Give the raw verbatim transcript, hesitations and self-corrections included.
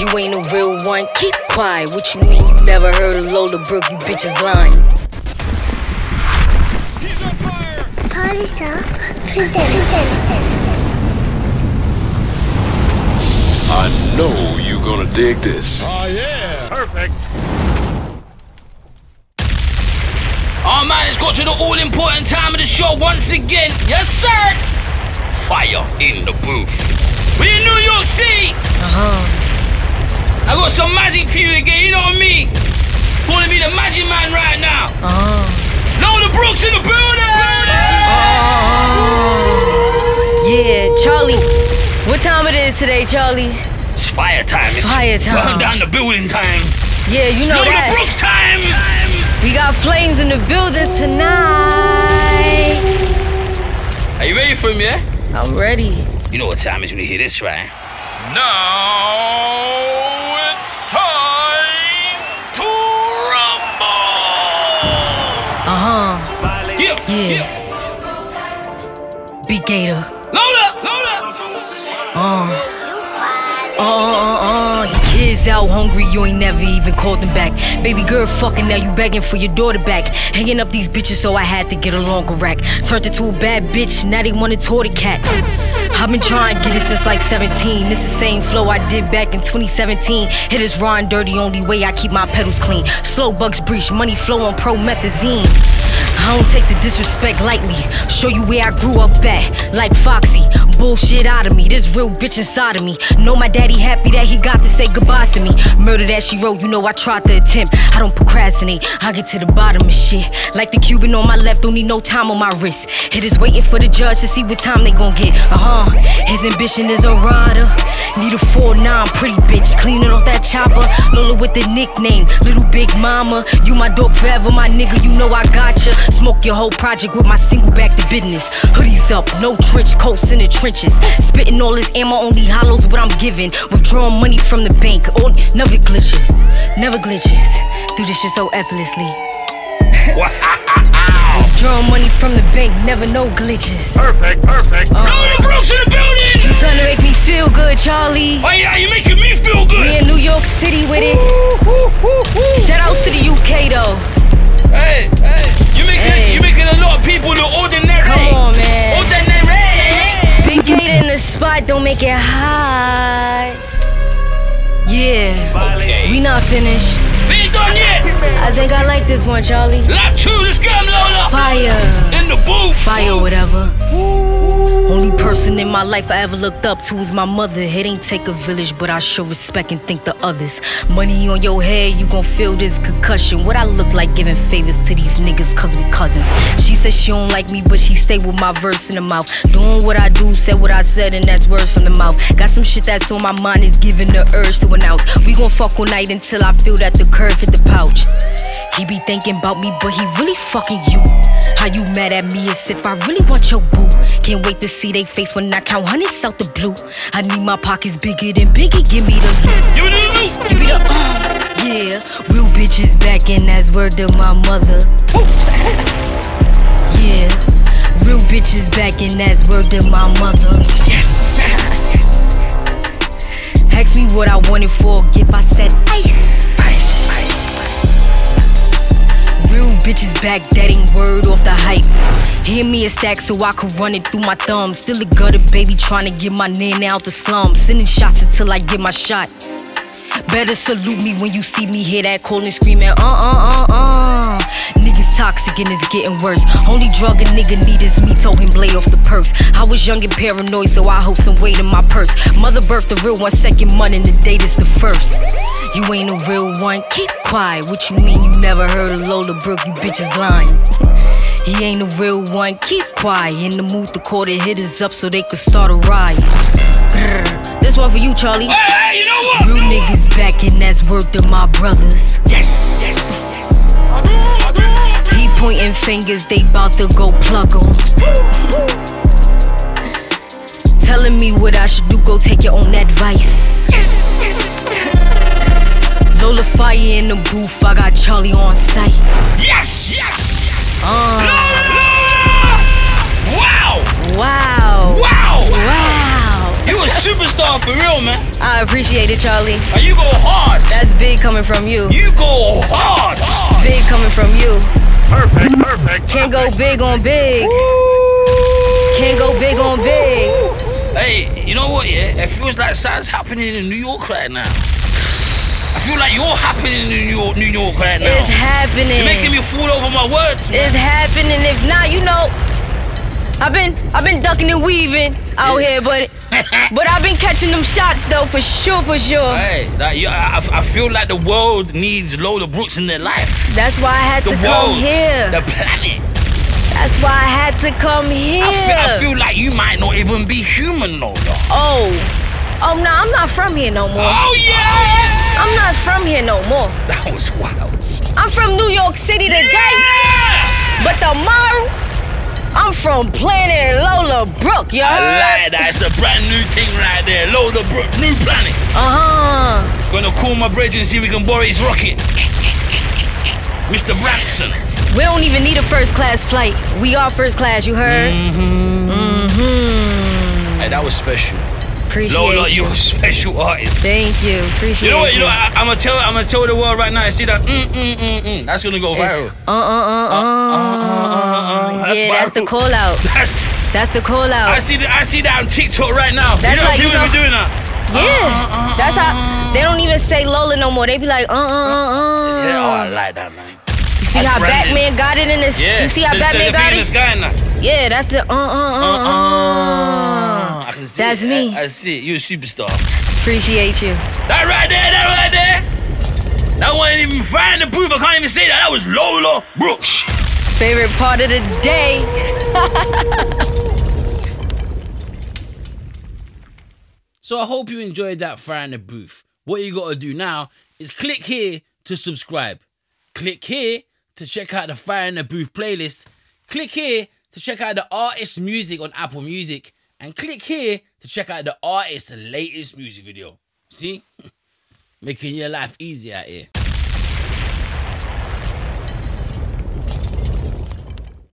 You ain't a real one, keep quiet. What you mean you never heard of Lola Brooke? You bitches lying. He's on fire! Charlie Sloth present, present. I know you're gonna dig this. Oh yeah! Perfect! Our man has got to the all-important time of the show once again. Yes, sir! Fire in the booth. We in New York City! Uh-huh. I got some magic for you again, you know what I mean? Calling me the magic man right now. Uh-huh. Lola Brooke's in the building! Uh-huh. Yeah, Charlie. What time it is today, Charlie? It's fire time. It's fire time. Burn down the building time. Yeah, you it's know Lola that. Lola Brooke's time! time. We got flames in the building tonight. Are you ready for me, yeah? I'm ready. You know what time is when you hear this, right? Now it's time to rumble. Uh huh. Yeah. Yeah. Big Gator. Lola. Lola. Uh. Uh. Uh. uh. Kids out hungry, you ain't never even called them back. Baby girl fucking, now you begging for your daughter back. Hanging up these bitches, so I had to get a longer rack. Turned into a bad bitch, now they want a toy cat. I've been trying to get it since like seventeen. This the same flow I did back in twenty seventeen. Hit is raw and dirty, only way I keep my pedals clean. Slow bugs breach, money flow on promethazine. I don't take the disrespect lightly. Show you where I grew up at, like Foxy. Bullshit out of me, this real bitch inside of me. Know my daddy happy that he got to say goodbyes to me. Murder that she wrote, you know I tried to attempt. I don't procrastinate, I get to the bottom of shit. Like the Cuban on my left, don't need no time on my wrist. It is waiting for the judge to see what time they gon' get. Uh-huh, his ambition is a rider. Need a four nine, pretty bitch, cleaning off that chopper. Lola with the nickname, little big mama. You my dog forever, my nigga, you know I gotcha. Smoke your whole project with my single back to business. Hoodies up, no trench coats in the trenches. Spitting all this ammo, only hollows what I'm giving. Withdrawing money from the bank, all, never glitches, never glitches. Do this shit so effortlessly. Withdrawing money from the bank, never no glitches. Perfect, perfect. Uh, Lola Brooke's in the building! You trying to make me feel good, Charlie. Oh yeah, you're making me feel good. We in New York City with it. Ooh, ooh, ooh, ooh. Shout outs to the U K though. Hey, hey, you making hey. you making a lot of people look ordinary. Come on, man. Ordinary. Big Gator in the spot, don't make it hot. Yeah, okay. We not finished. We ain't done yet. I think I like this one, Charlie. Lap two, let's go, Lola. Fire in the booth. Fire, whatever. Ooh. Only person in my life I ever looked up to is my mother. It ain't take a village, but I sure respect and think the others. Money on your head, you gon' feel this concussion. What I look like giving favors to these niggas, cause we cousins. She said she don't like me, but she stay with my verse in the mouth. Doing what I do, said what I said, and that's words from the mouth. Got some shit that's on my mind, is giving the urge to announce. We gon' fuck all night until I feel that the curve hit the pouch. He be thinking about me, but he really fucking you. How you mad at me as if I really want your boo. Can't wait to see they face when I count hundreds out the blue. I need my pockets bigger than Biggie, give me the you need me. Give me the uh, yeah. Real bitches back and that's word to my mother. Yeah. Real bitches back and that's word to my mother. Yes, yes. Ask me what I wanted for a gift, I said ice. Real bitches back, that ain't word off the hype. Hand me a stack so I could run it through my thumbs. Still a gutter baby trying to get my nana out the slum. Sending shots until I get my shot. Better salute me when you see me, hear that call and screaming uh-uh-uh-uh. Niggas toxic and it's getting worse. Only drug a nigga need is me, told him lay off the perks. I was young and paranoid, so I hold some weight in my purse. Mother birthed the real one, second month and the date is the first. You ain't a real one, keep quiet. What you mean you never heard of Lola Brooke, you bitches lying. He ain't a real one, keep quiet. In the mood to call the hitters up so they could start a riot. Grr. This one for you, Charlie. Hey, hey, you know what? Real you know niggas what? Back and that's worth to my brothers. Yes, yes. He pointing fingers, they bout to go plug 'em. Telling me what I should do, go take your own advice. Yes, yes. Lola fire in the booth, I got Charlie on site. Yes, yes. Uh. Lola! Wow! Wow! Wow! Wow! You a superstar for real, man. I appreciate it, Charlie. Now you go hard. That's big coming from you. You go hard. hard. Big coming from you. Perfect, perfect. Can't go big on big. Ooh. Can't go big on big. Hey, you know what, yeah? It feels like something's happening in New York right now. I feel like you're happening in New York, New York right now. It's happening. You're making me fool over my words, man. It's happening. If not, you know, I've been I've been ducking and weaving out here, but but I've been catching them shots though, for sure, for sure. Hey, that, you, I, I feel like the world needs Lola Brooks in their life. That's why I had the to world, come here. The planet. That's why I had to come here. I feel, I feel like you might not even be human, Lola. Oh. Oh, no, I'm not from here no more. Oh, yeah! I'm not from here no more. That was wild. I'm from New York City today. Yeah! But tomorrow, I'm from Planet Lola Brooke, y'all. I like that. It's a brand new thing right there. Lola Brooke, new planet. Uh-huh. Gonna call my bridge and see if we can borrow his rocket. Mister Branson. We don't even need a first-class flight. We are first-class, you heard? Mm-hmm. Mm-hmm. Hey, that was special. Appreciate Lola, you. You're a special artist. Thank you. Appreciate you. Know what? You, you know, I, I'm gonna tell, I'm gonna tell the world right now. I see that. Mm mm mm mm. That's gonna go viral. Uh uh uh uh. uh, uh, uh, uh, uh. That's yeah, viral. That's the call out. That's that's the call out. I see that. I see that on TikTok right now. That's you know, like people you know, be doing that. Yeah. Uh, uh, uh, that's how they don't even say Lola no more. They be like uh uh uh uh. Yeah, oh, I like that, man. You see that's how branded. Batman got it in this. Yeah. You see how the, Batman the, the got it. In the sky now. Yeah, that's the uh uh uh uh. uh. That's it. me. I, I see it. You're a superstar. Appreciate you. That right there, that right there. That wasn't even Fire in the Booth. I can't even say that. That was Lola Brooks. Favorite part of the day. So I hope you enjoyed that Fire in the Booth. What you got to do now is click here to subscribe. Click here to check out the Fire in the Booth playlist. Click here to check out the artist's music on Apple Music. And click here to check out the artist's latest music video. See? Making your life easier out here.